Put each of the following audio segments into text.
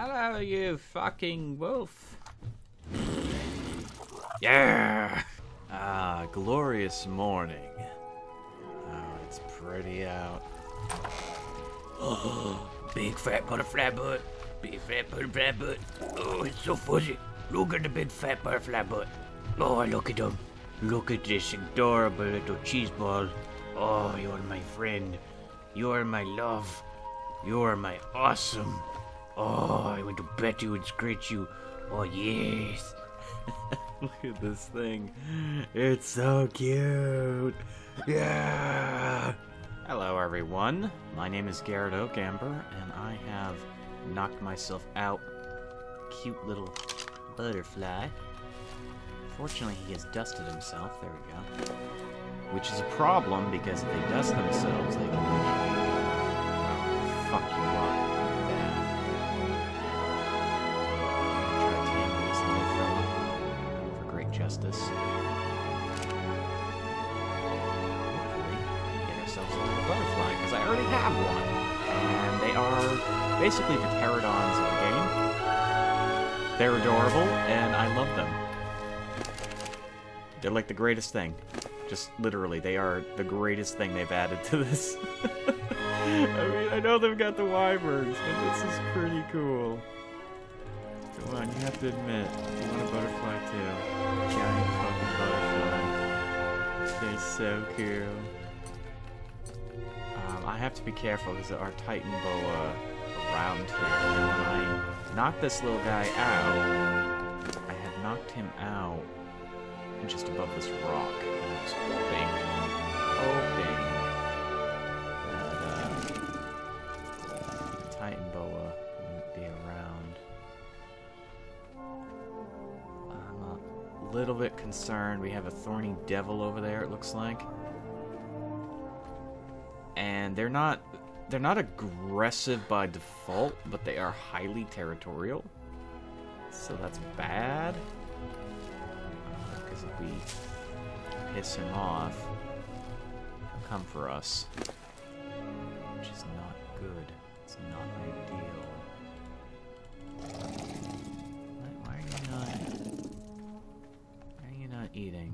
Hello, you fucking wolf. Yeah! Ah, glorious morning. Oh, it's pretty out. Oh, big fat butterfly butt. Big fat butterfly butt. Oh, it's so fuzzy. Look at the big fat butterfly butt. Oh, look at him. Look at this adorable little cheese ball. Oh, you're my friend. You're my love. You're my awesome. Oh, I want to pet you and scratch you. Oh, yes. Look at this thing. It's so cute. Yeah. Hello, everyone. My name is Garrett Oak Amber, and I have knocked myself out. Cute little butterfly. Fortunately, he has dusted himself. There we go. Which is a problem, because if they dust themselves, they can... well, fuck you up. Yeah. Try to handle this little fella for great justice. Hopefully, get ourselves a little butterfly, because I already have one. And they are basically the pteranodons of the game. They're adorable, and I love them. They're like the greatest thing. Just literally, they are the greatest thing they've added to this. I mean, I know they've got the wyverns, but this is pretty cool. Come on, you have to admit, you want a butterfly too. Giant fucking butterfly. They're so cool. I have to be careful because there are Titan Boa around here. And when I knock this little guy out, I had knocked him out just above this rock. I was hoping that the Titan Boa wouldn't be around. I'm a little bit concerned. We have a Thorny Devil over there, it looks like. And they're not aggressive by default, but they are highly territorial. So that's bad. Because if we piss him off, he'll come for us. Which is not good. It's not ideal. Why are you not eating?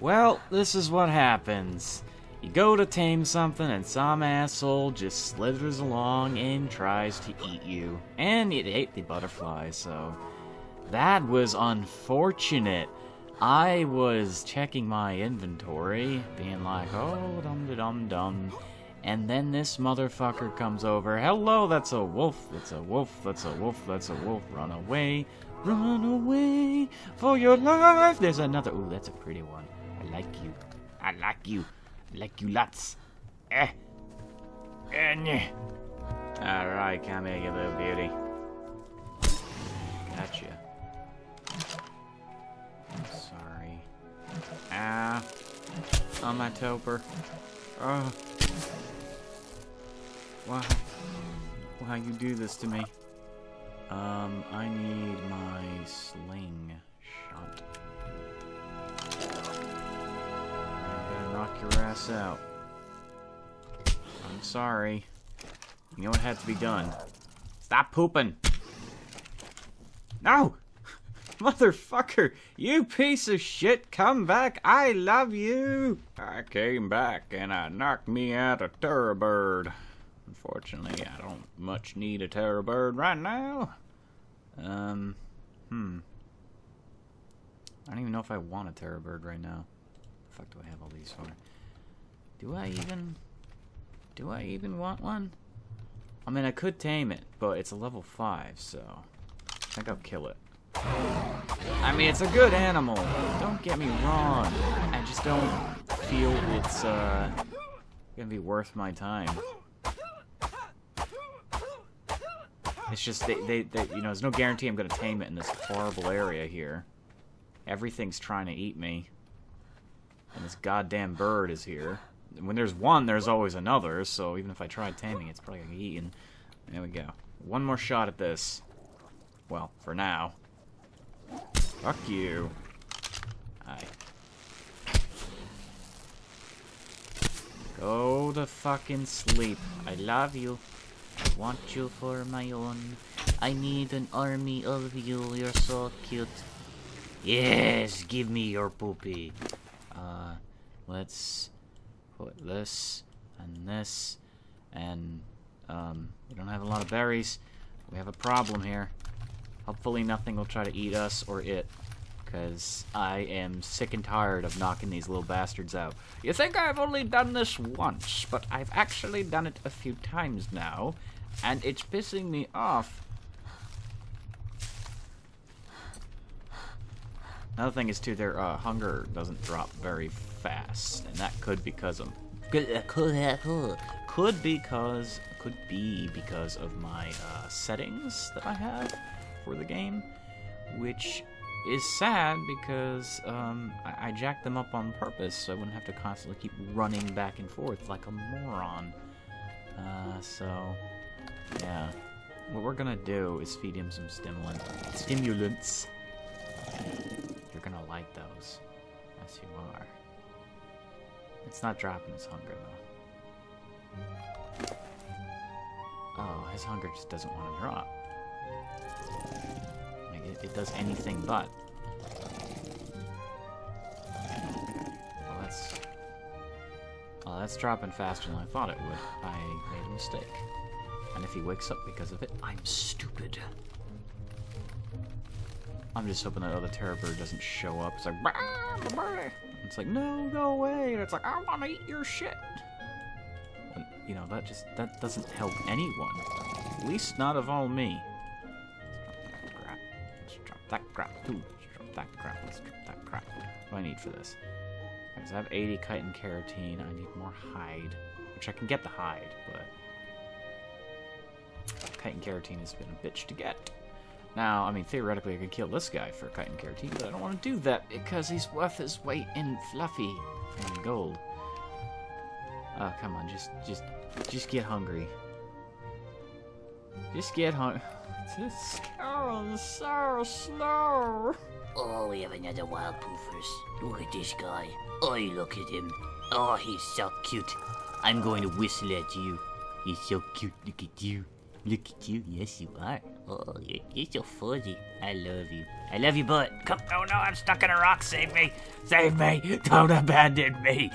Well, this is what happens. You go to tame something and some asshole just slithers along and tries to eat you. And it ate the butterfly, so... that was unfortunate. I was checking my inventory, being like, oh, dum-de-dum-dum, and then this motherfucker comes over. Hello, that's a wolf, that's a wolf, that's a wolf, that's a wolf. Run away for your life. There's another, ooh, that's a pretty one. I like you. I like you. I like you lots. Eh. Alright, come here, you little beauty. Gotcha. Sorry. Ah. On my toper. Oh. Why? Why you do this to me? I need my sling shot. I'm gonna knock your ass out. I'm sorry. You know what had to be done. Stop pooping! No! Motherfucker, you piece of shit, come back, I love you! I came back and I knocked me out a terrabird. Unfortunately, I don't much need a terrabird right now. I don't even know if I want a terrabird right now. The fuck do I have all these for? Do I even want one? I mean, I could tame it, but it's a level 5, so... I think I'll kill it. I mean, it's a good animal, don't get me wrong, I just don't feel it's gonna be worth my time. It's just, they you know, there's no guarantee I'm gonna tame it in this horrible area here. Everything's trying to eat me, and this goddamn bird is here. When there's one, there's always another, so even if I tried taming, it's probably gonna be eaten. There we go. One more shot at this. Well, for now. Fuck you. Hi. Go to fucking sleep. I love you. I want you for my own. I need an army of you, you're so cute. Yes, give me your poopy. Let's put this, and we don't have a lot of berries. We have a problem here. Hopefully nothing will try to eat us or it, because I am sick and tired of knocking these little bastards out. You think I've only done this once, but I've actually done it a few times now, and it's pissing me off. Another thing is, too, their hunger doesn't drop very fast, and that could be because of... Could be because of my settings that I have for the game, which is sad because I jacked them up on purpose so I wouldn't have to constantly keep running back and forth like a moron. So yeah, what we're gonna do is feed him some stimulants. You're gonna like those, yes you are. It's not dropping his hunger though. Oh, his hunger just doesn't want to drop. Like, it does anything but. Well, that's dropping faster than I thought it would. I made a mistake. And if he wakes up because of it, I'm stupid. I'm just hoping that other terror bird doesn't show up. It's like, bah! It's like, no, go away. And it's like, I want to eat your shit. And, you know, that doesn't help anyone. At least not of all me. Let's drop that crap. Let's drop that crap. Let's drop that crap. What do I need for this? Because I have 80 chitin carotene. I need more hide, which I can get the hide, but chitin carotene has been a bitch to get. Now, I mean, theoretically, I could kill this guy for chitin carotene, but I don't want to do that because he's worth his weight in fluffy and gold. Oh, come on, just get hungry. Just get hungry. This going so slow. Oh, we have another wild poofers. Look at this guy. Oh, look at him. Oh, he's so cute. I'm going to whistle at you. He's so cute. Look at you. Look at you, yes you are. Oh, you're so fuzzy. I love you. I love you, butt. Come, oh no, I'm stuck in a rock. Save me. Save me. Don't abandon me.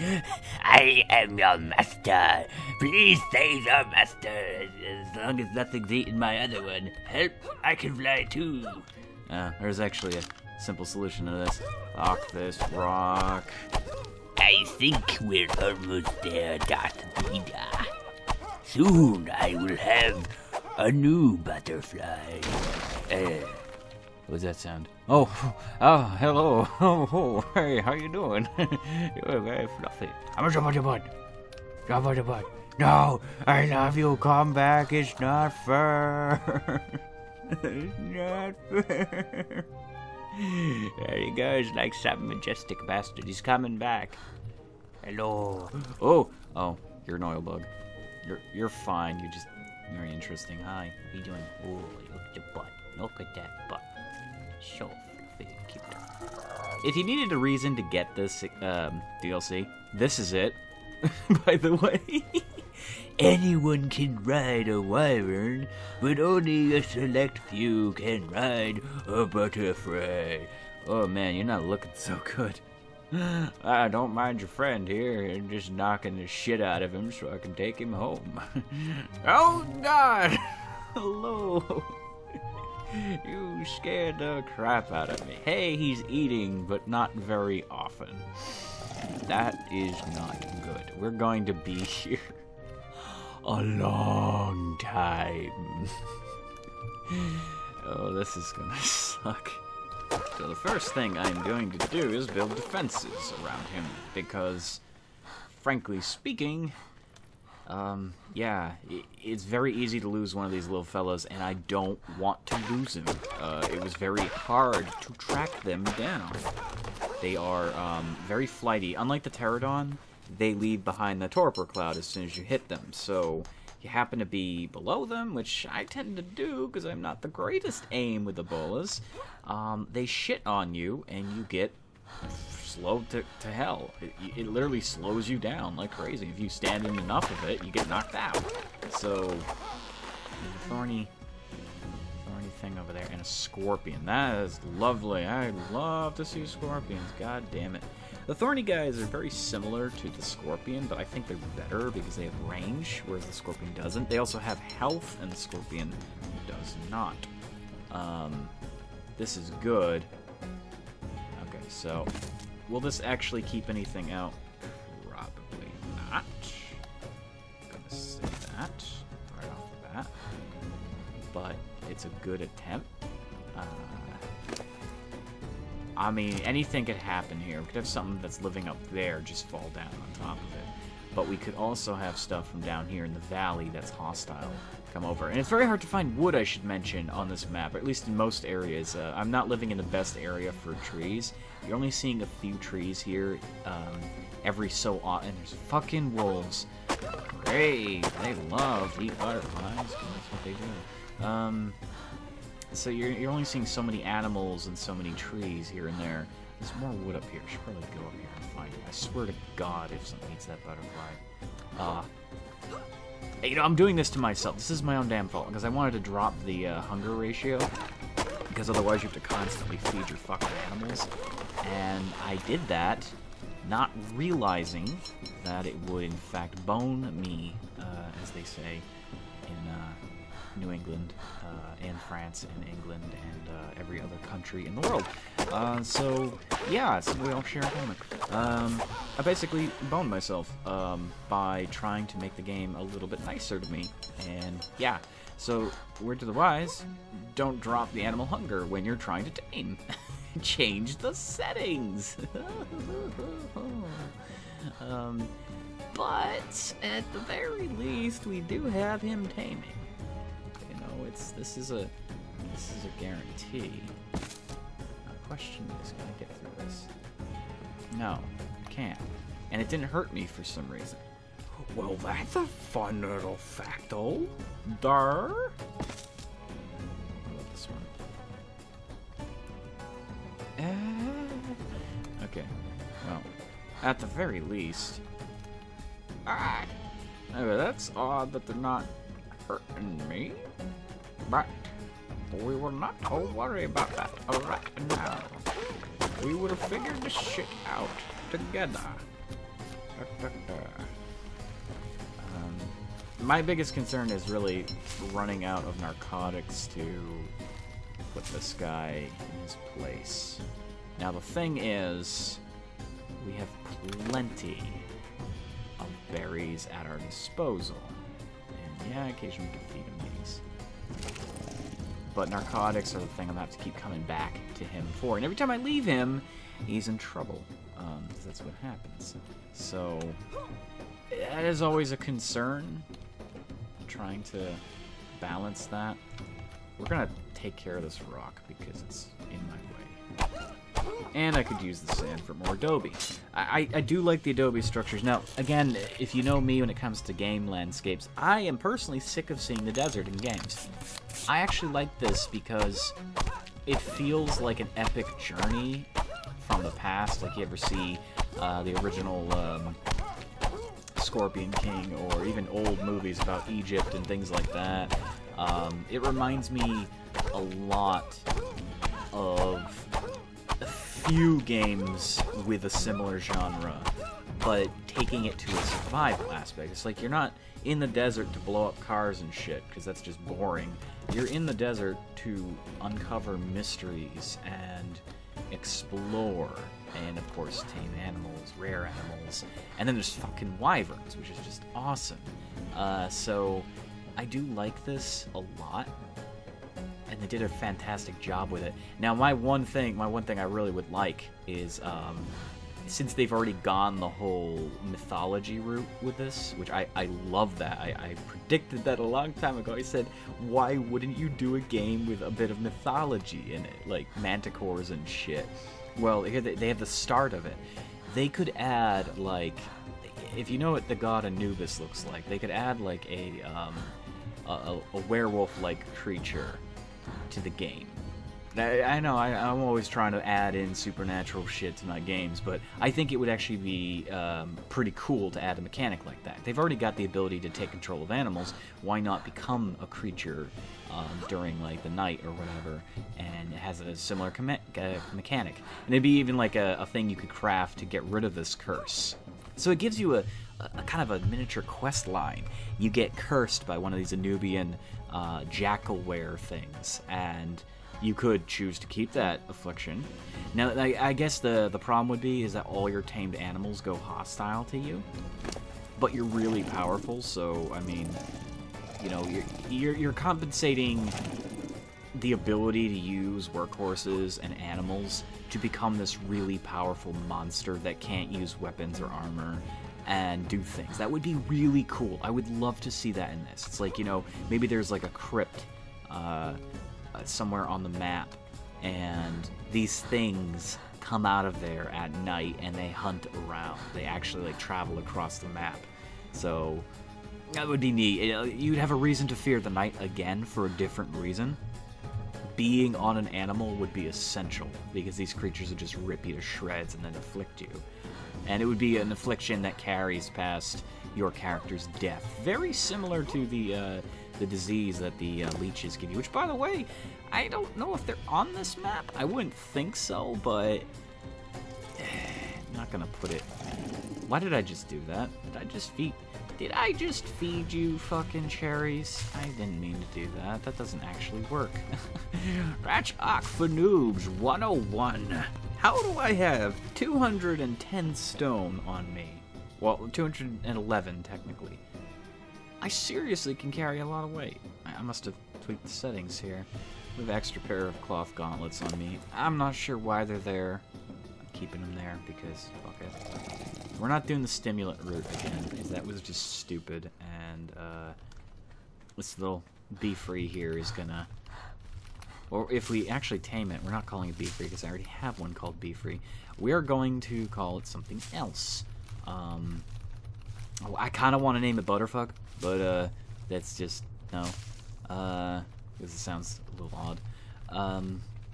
I am your master. Please save your master. As long as nothing's eaten my other one. Help, I can fly too. There's actually a simple solution to this. Knock this rock. I think we're almost there, Darth Vader. Soon I will have a new butterfly. What was that sound? Oh, oh, hello. Oh, oh, hey, how you doing? You're very fluffy. I'm a jabba-jabba. Jabba-jabba. No, I love you. Come back. It's not fair. It's not fair. There he goes, like some majestic bastard. He's coming back. Hello. Oh, oh, you're an oil bug. You're fine. You're just... very interesting. Hi. How you doing? Oh, look at the butt. Look at that butt. So fluffy and cute. If you needed a reason to get this DLC, this is it. By the way, anyone can ride a wyvern, but only a select few can ride a butterfly. Oh man, you're not looking so good. I don't mind your friend here, and just knocking the shit out of him so I can take him home. Oh god! Hello! You scared the crap out of me. Hey, he's eating, but not very often. That is not good. We're going to be here a long time. Oh, this is gonna suck. So the first thing I'm going to do is build defenses around him, because, frankly speaking, yeah, it's very easy to lose one of these little fellas, and I don't want to lose him. It was very hard to track them down. They are very flighty. Unlike the Pteranodon, they leave behind the torpor cloud as soon as you hit them, so... you happen to be below them, which I tend to do because I'm not the greatest aim with the bolas. They shit on you and you get slowed to hell. It literally slows you down like crazy. If you stand in enough of it, you get knocked out. So, Thorny thing over there? And a scorpion. That is lovely. I love to see scorpions. God damn it. The thorny guys are very similar to the scorpion, but I think they're better because they have range, whereas the scorpion doesn't. They also have health, and the scorpion does not. This is good. Okay, so will this actually keep anything out? Probably not. I'm gonna say that right off the bat. But it's a good attempt. I mean, anything could happen here. We could have something that's living up there just fall down on top of it. But we could also have stuff from down here in the valley that's hostile come over. And it's very hard to find wood, I should mention, on this map, or at least in most areas. I'm not living in the best area for trees. You're only seeing a few trees here every so often. And there's fucking wolves. Great. They love to eat butterflies. That's what they do. So you're only seeing so many animals and so many trees here and there. There's more wood up here. I should probably go up here and find it. I swear to God, if something eats that butterfly. You know, I'm doing this to myself. This is my own damn fault, because I wanted to drop the hunger ratio, because otherwise you have to constantly feed your fucking animals. And I did that, not realizing that it would, in fact, bone me, as they say, in New England, and France, and England, and every other country in the world. So, yeah, so we all share a moment. I basically boned myself by trying to make the game a little bit nicer to me. And, yeah, so word to the wise, don't drop the animal hunger when you're trying to tame. Change the settings! But, at the very least, we do have him taming. This is a guarantee. My question is, can I get through this? No, I can't. And it didn't hurt me for some reason. Well, that's a fun little facto. Durr. What about this one? Okay. Well, at the very least. Ah. Okay, that's odd that they're not hurting me. But we will not all worry about that right now. We would have figured this shit out together. My biggest concern is really running out of narcotics to put this guy in his place. Now the thing is, we have plenty of berries at our disposal. And yeah, occasionally we can feed him these. But narcotics are the thing I'm gonna have to keep coming back to him for. And every time I leave him, he's in trouble. Because that's what happens. So, that is always a concern. Trying to balance that. We're gonna take care of this rock because it's in my way. And I could use the sand for more adobe. I do like the adobe structures. Now, again, if you know me when it comes to game landscapes, I am personally sick of seeing the desert in games. I actually like this because it feels like an epic journey from the past, like you ever see the original Scorpion King or even old movies about Egypt and things like that. It reminds me a lot of few games with a similar genre, but taking it to a survival aspect. It's like you're not in the desert to blow up cars and shit, because that's just boring. You're in the desert to uncover mysteries and explore, and of course tame animals, rare animals, and then there's fucking wyverns, which is just awesome. So I do like this a lot. And they did a fantastic job with it. Now, my one thing I really would like is, since they've already gone the whole mythology route with this, which I love that. I predicted that a long time ago. I said, why wouldn't you do a game with a bit of mythology in it? Like manticores and shit. Well, here they have the start of it. They could add, like, if you know what the god Anubis looks like, they could add, like, a werewolf-like creature to the game, I know, I'm always trying to add in supernatural shit to my games, but I think it would actually be pretty cool to add a mechanic like that. They've already got the ability to take control of animals, why not become a creature during, like, the night or whatever, and it has a similar mechanic. And it'd be even, like, a thing you could craft to get rid of this curse. So it gives you a kind of a miniature quest line. You get cursed by one of these Anubian jackalware things, and you could choose to keep that affliction. Now, I guess the problem would be is that all your tamed animals go hostile to you, but you're really powerful, so, I mean, you know, you're compensating the ability to use workhorses and animals to become this really powerful monster that can't use weapons or armor and do things. That would be really cool. I would love to see that in this. It's like, you know, maybe there's like a crypt somewhere on the map, and these things come out of there at night and they hunt around. They actually like travel across the map. So that would be neat. You'd have a reason to fear the night again for a different reason. Being on an animal would be essential because these creatures would just rip you to shreds and then afflict you. And it would be an affliction that carries past your character's death. Very similar to the disease that the leeches give you. Which, by the way, I don't know if they're on this map. I wouldn't think so, but I'm not gonna put it. Why did I just do that? Did I just feed you fucking cherries? I didn't mean to do that. That doesn't actually work. Ratchok for Noobs 101. How do I have 210 stone on me? Well, 211, technically. I seriously can carry a lot of weight. I must have tweaked the settings here. I have an extra pair of cloth gauntlets on me. I'm not sure why they're there. I'm keeping them there because, fuck it. We're not doing the stimulant route again, because that was just stupid. And this little bee-free here is gonna... Or if we actually tame it, we're not calling it Bee-Free because I already have one called Bee-Free. We are going to call it something else. I kind of want to name it Butterfuck, but that's just no. Because it sounds a little odd.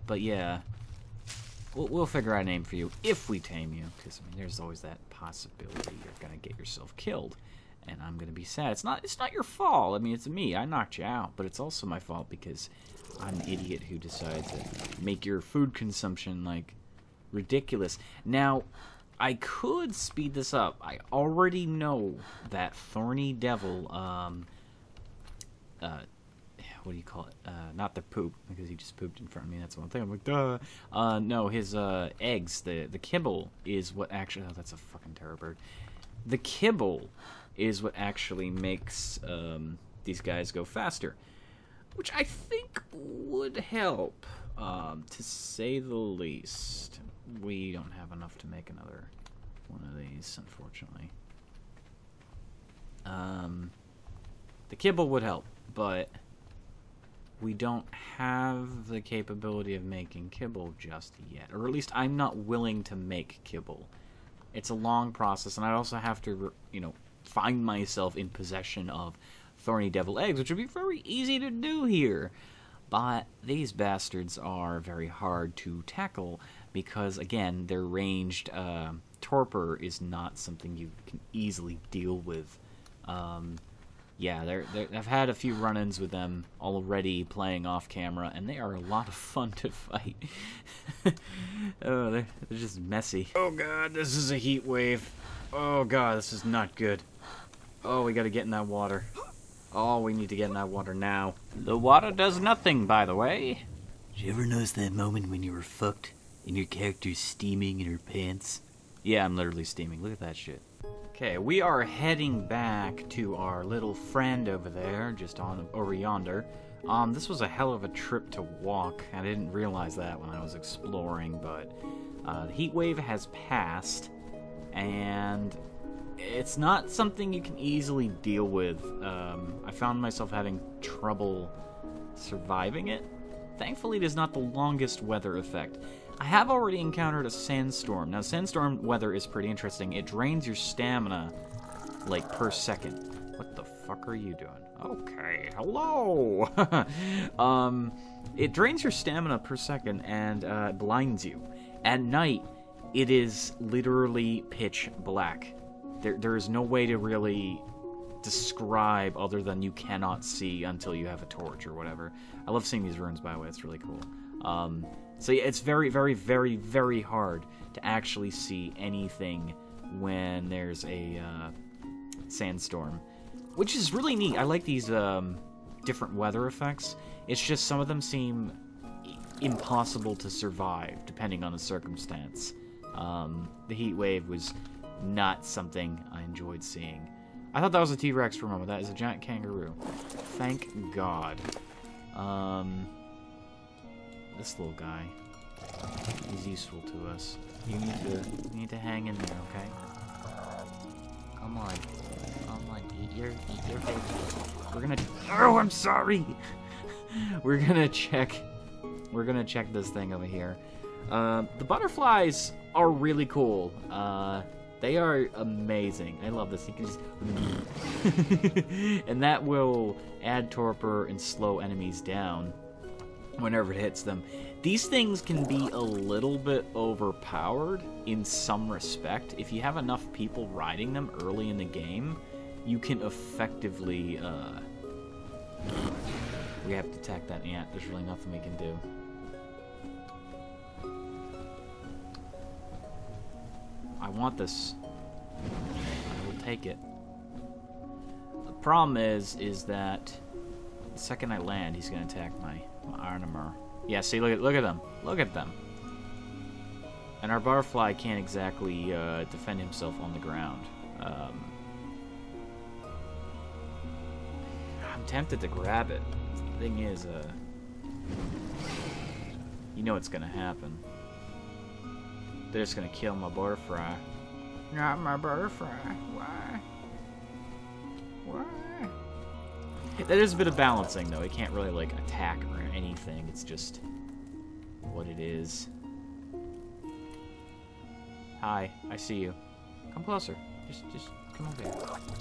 But yeah, we'll figure out a name for you if we tame you, because I mean, there's always that possibility you're gonna get yourself killed. And I'm gonna be sad. It's not your fault. I mean, it's me. I knocked you out, but it's also my fault because I'm an idiot who decided to make your food consumption like ridiculous. Now, I could speed this up. I already know that Thorny Devil. What do you call it? Not the poop, because he just pooped in front of me. That's one thing. I'm like, duh. No, his eggs. The kibble is what actually. Oh, that's a fucking terror bird. The kibble is what actually makes these guys go faster, which I think would help, to say the least. We don't have enough to make another one of these, unfortunately. The kibble would help, but we don't have the capability of making kibble just yet, or at least I'm not willing to make kibble. It's a long process, and I also have to, you know, find myself in possession of Thorny Devil eggs, which would be very easy to do here. But these bastards are very hard to tackle because, again, their ranged torpor is not something you can easily deal with. Yeah, I've had a few run-ins with them already playing off-camera, and they are a lot of fun to fight. Oh, they're just messy. Oh, God, this is a heat wave. Oh, God, this is not good. Oh, we gotta get in that water. Oh, we need to get in that water now. The water does nothing, by the way. Did you ever notice that moment when you were fucked and your character's steaming in her pants? Yeah, I'm literally steaming. Look at that shit. Okay, we are heading back to our little friend over there, just on over yonder. This was a hell of a trip to walk. I didn't realize that when I was exploring, but the heat wave has passed, and it's not something you can easily deal with. I found myself having trouble surviving it. Thankfully, it is not the longest weather effect. I have already encountered a sandstorm. Now, sandstorm weather is pretty interesting. It drains your stamina, like, per second. What the fuck are you doing? Okay, hello! It drains your stamina per second and blinds you. At night, it is literally pitch black. There is no way to really describe other than you cannot see until you have a torch or whatever. I love seeing these runes, by the way. It's really cool. So yeah, it's very, very, very, very hard to actually see anything when there's a sandstorm, which is really neat. I like these different weather effects. It's just some of them seem impossible to survive, depending on the circumstance. The heat wave was not something I enjoyed seeing. I thought that was a T-Rex for a moment. That is a giant kangaroo. Thank God. This little guy is useful to us. You need to hang in there, okay? Come on. Come on, eat your veggies. We're gonna... Oh, I'm sorry! We're gonna check this thing over here. The butterflies are really cool. They are amazing. I love this. You can just... and that will add torpor and slow enemies down whenever it hits them. These things can be a little bit overpowered in some respect. If you have enough people riding them early in the game, you can effectively... We have to attack that ant. There's really nothing we can do. I want this. I will take it. The problem is that the second I land, he's going to attack my armor. Yeah, see, look at them. Look at them. And our butterfly can't exactly defend himself on the ground. I'm tempted to grab it. The thing is, you know what's going to happen. They're just gonna kill my butterfly. Not my butterfly. Why? Why? There's a bit of balancing, though. It can't really, like, attack or anything. It's just what it is. Hi. I see you. Come closer. Just come over here.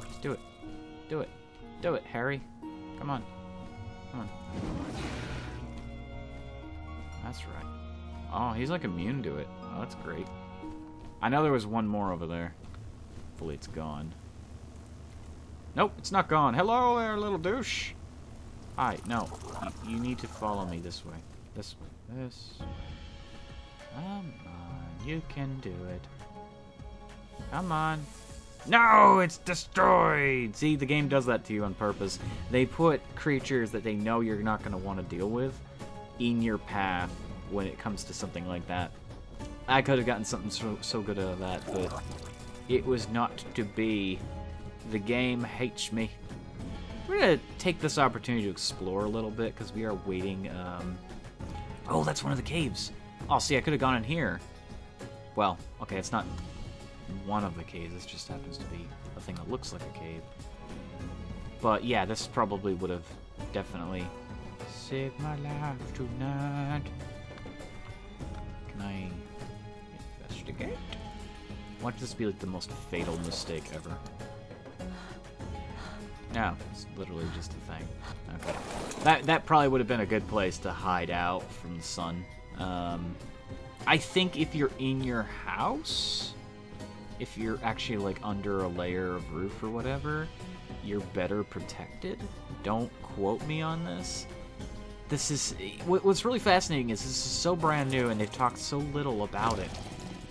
Just do it. Do it. Do it, Harry. Come on. Come on. That's right. Oh, he's, like, immune to it. Oh, that's great. I know there was one more over there. Hopefully it's gone. Nope, it's not gone. Hello there, little douche. Hi, no. You need to follow me this way. This way. This way. Come on. You can do it. Come on. No, it's destroyed! See, the game does that to you on purpose. They put creatures that they know you're not going to want to deal with in your path when it comes to something like that. I could have gotten something so good out of that, but it was not to be. The game hates me. We're going to take this opportunity to explore a little bit, because we are waiting. Oh, that's one of the caves. Oh, see, I could have gone in here. Well, okay, it's not one of the caves. This just happens to be a thing that looks like a cave. But, yeah, this probably would have definitely saved my life tonight. Can I... Watch this be like the most fatal mistake ever. No, it's literally just a thing. Okay. That probably would have been a good place to hide out from the sun. I think if you're in your house, if you're actually like under a layer of roof or whatever, you're better protected. Don't quote me on this. This is... What's really fascinating is this is so brand new and they've talked so little about it.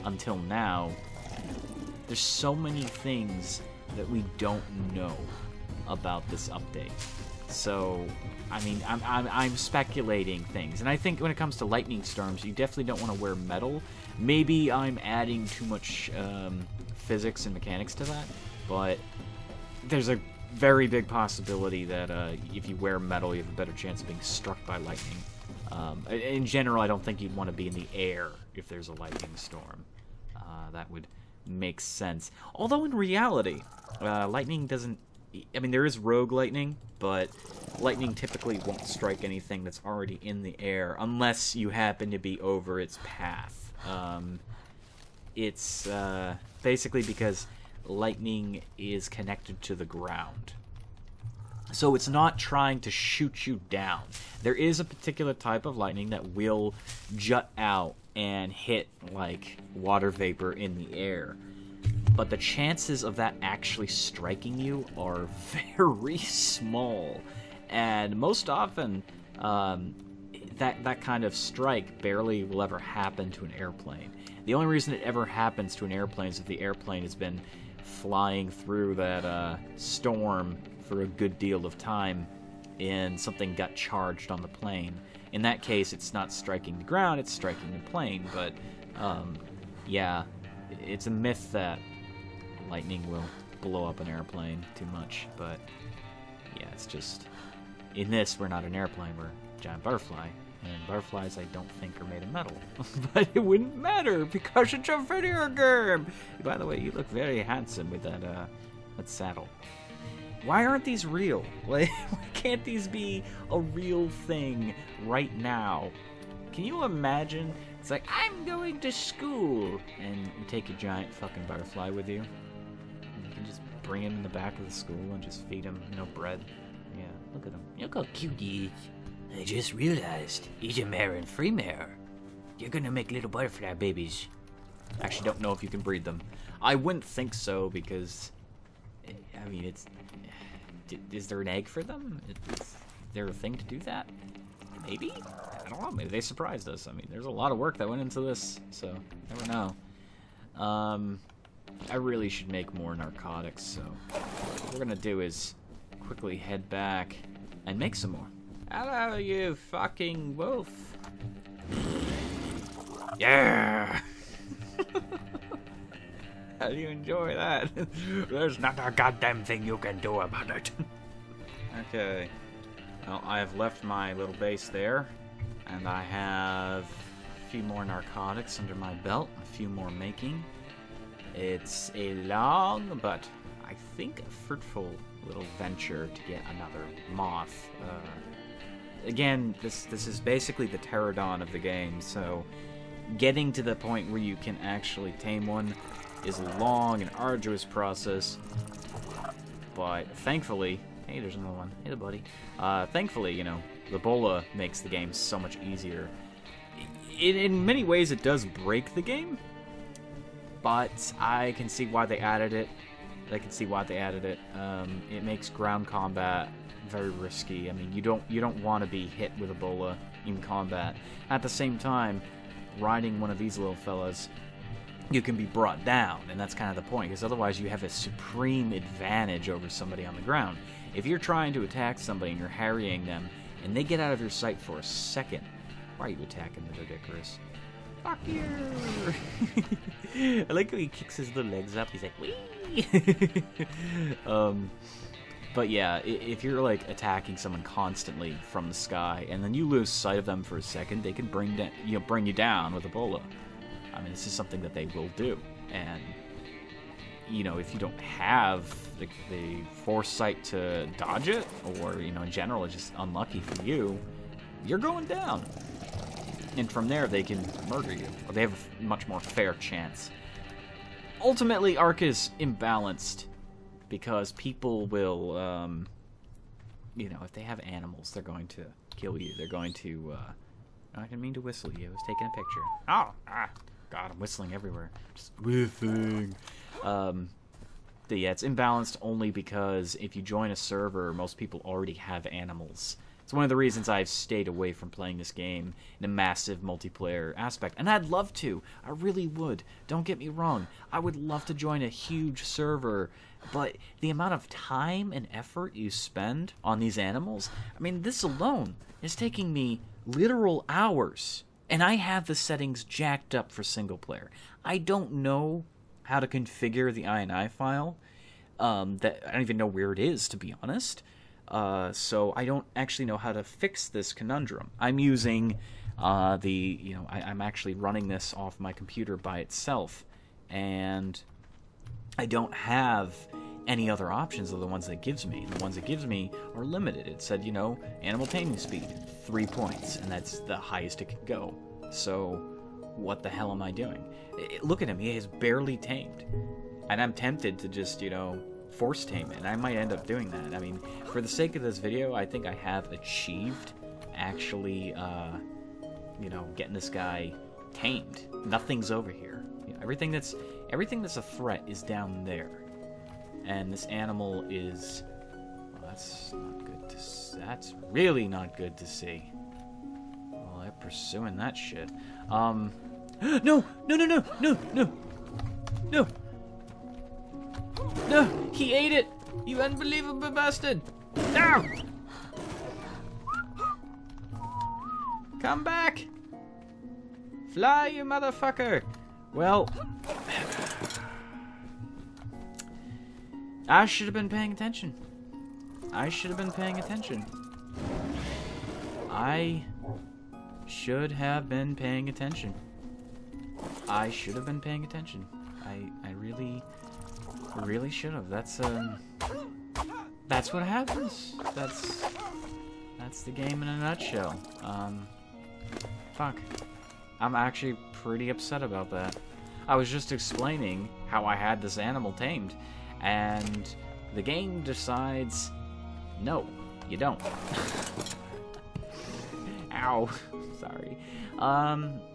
Until now, there's so many things that we don't know about this update. So, I mean, I'm speculating things. And I think when it comes to lightning storms, you definitely don't want to wear metal. Maybe I'm adding too much physics and mechanics to that, but there's a very big possibility that if you wear metal, you have a better chance of being struck by lightning. In general, I don't think you'd want to be in the air if there's a lightning storm. That would make sense. Although in reality, lightning doesn't... I mean, there is rogue lightning, but lightning typically won't strike anything that's already in the air unless you happen to be over its path. It's basically because lightning is connected to the ground. So it's not trying to shoot you down. There is a particular type of lightning that will jut out and hit, like, water vapor in the air. But the chances of that actually striking you are very small. And most often, that kind of strike barely will ever happen to an airplane. The only reason it ever happens to an airplane is if the airplane has been flying through that storm for a good deal of time and something got charged on the plane. In that case, it's not striking the ground, it's striking the plane. But yeah, it's a myth that lightning will blow up an airplane too much. But yeah, it's just, in this, we're not an airplane, we're a giant butterfly. And butterflies, I don't think, are made of metal. But it wouldn't matter, because it's a video game! By the way, you look very handsome with that saddle. Why aren't these real? Like, why can't these be a real thing right now? Can you imagine? It's like, I'm going to school! And you take a giant fucking butterfly with you. And you can just bring him in the back of the school and just feed him no bread. Yeah, look at him. Look how cute he is. I just realized he's a mare and free mare. You're gonna make little butterfly babies. I actually don't know if you can breed them. I wouldn't think so, because, I mean, it's... Is there an egg for them? Is there a thing to do that? Maybe? I don't know. Maybe they surprised us. I mean, there's a lot of work that went into this, so I don't know. I really should make more narcotics, so what we're gonna do is quickly head back and make some more. Hello, you fucking wolf. Yeah! How do you enjoy that? There's not a goddamn thing you can do about it. Okay. Well, I have left my little base there. And I have a few more narcotics under my belt. A few more making. It's a long, but I think a fruitful little venture to get another moth. Again, this is basically the Pteranodon of the game, so getting to the point where you can actually tame one is a long and arduous process, but thankfully... Hey, there's another one. Hey, buddy. Thankfully, you know, the Boa makes the game so much easier. In many ways, it does break the game, but I can see why they added it. It makes ground combat very risky. I mean, you don't want to be hit with a Boa in combat. At the same time, riding one of these little fellas, you can be brought down, and that's kind of the point, because otherwise you have a supreme advantage over somebody on the ground. If you're trying to attack somebody and you're harrying them, and they get out of your sight for a second, why are you attacking the Dodicarus? Fuck you! I like how he kicks his little legs up, he's like, wee! But yeah, if you're like attacking someone constantly from the sky, and then you lose sight of them for a second, they can bring you down with a Boa. I mean, this is something that they will do, and you know, if you don't have the foresight to dodge it, or you know, in general, it's just unlucky for you, you're going down. And from there, they can murder you. Or they have a much more fair chance. Ultimately, Ark is imbalanced. Because people will, you know, if they have animals, they're going to kill you. They're going to, I didn't mean to whistle you. I was taking a picture. Oh, ah, God, I'm whistling everywhere. Just whiffing. But yeah, it's imbalanced only because if you join a server, most people already have animals. It's one of the reasons I've stayed away from playing this game in a massive multiplayer aspect. And I'd love to. I really would. Don't get me wrong. I would love to join a huge server. But the amount of time and effort you spend on these animals, I mean, this alone is taking me literal hours. And I have the settings jacked up for single player. I don't know how to configure the INI file. I don't even know where it is, to be honest. So I don't actually know how to fix this conundrum. I'm using I'm actually running this off my computer by itself, and I don't have any other options than the ones that it gives me. The ones it gives me are limited. It said, you know, animal taming speed, 3 points, and that's the highest it could go. So what the hell am I doing? Look at him, he is barely tamed. And I'm tempted to just, you know, force tame it. I might end up doing that. I mean, for the sake of this video, I think I have achieved actually, you know, getting this guy tamed. Nothing's over here. You know, everything that's a threat is down there. And this animal is... Well, that's not good to see. That's really not good to see. Well, they're pursuing that shit. No! No, no, no! No! No! No! No! He ate it! You unbelievable bastard! No! Come back! Fly, you motherfucker! Well... I should have been paying attention. I should have been paying attention. I should have been paying attention. I should have been paying attention. I really should have. That's what happens. That's the game in a nutshell. Fuck. I'm actually pretty upset about that. I was just explaining how I had this animal tamed, and the game decides, no, you don't. Ow. Sorry.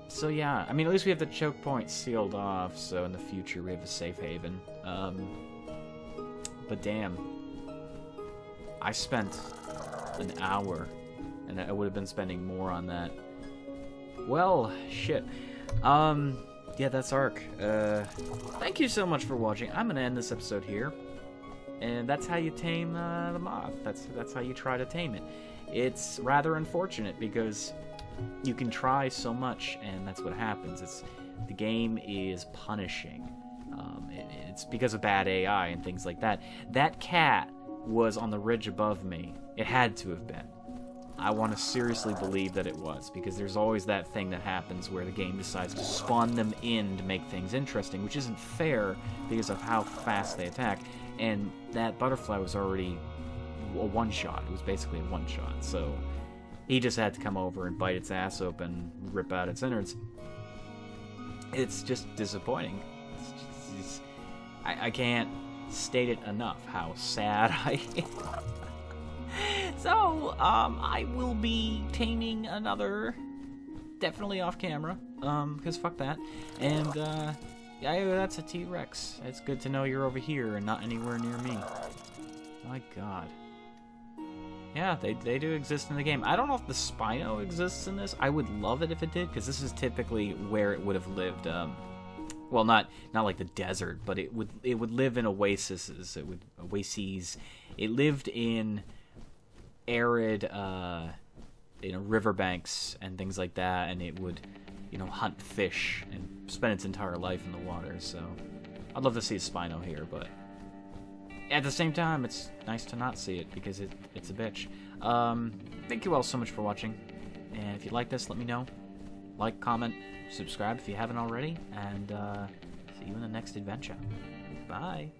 So yeah, I mean, at least we have the choke point sealed off, so in the future we have a safe haven. But damn. I spent an hour, and I would have been spending more on that. Well, shit. Yeah, that's ARK. Thank you so much for watching. I'm gonna end this episode here. And that's how you tame the moth. That's how you try to tame it. It's rather unfortunate because you can try so much, and that's what happens. The game is punishing. It's because of bad AI and things like that. That cat was on the ridge above me. It had to have been. I want to seriously believe that it was, because there's always that thing that happens where the game decides to spawn them in to make things interesting, which isn't fair because of how fast they attack. And that butterfly was already a one-shot. It was basically a one-shot, so... He just had to come over and bite its ass open, rip out its innards. It's just disappointing. I can't state it enough how sad I am. So, I will be taming another, definitely off camera, because fuck that. And, yeah, that's a T-Rex. It's good to know you're over here and not anywhere near me. My god. Yeah, they do exist in the game. I don't know if the Spino exists in this. I would love it if it did, because this is typically where it would have lived. Well, not like the desert, but it would live in oases. Oases. It lived in arid, riverbanks and things like that, and it would, you know, hunt fish and spend its entire life in the water. So, I'd love to see a Spino here, but. At the same time, it's nice to not see it, because it's a bitch. Thank you all so much for watching, and if you like this, let me know. Like, comment, subscribe if you haven't already, and see you in the next adventure. Bye!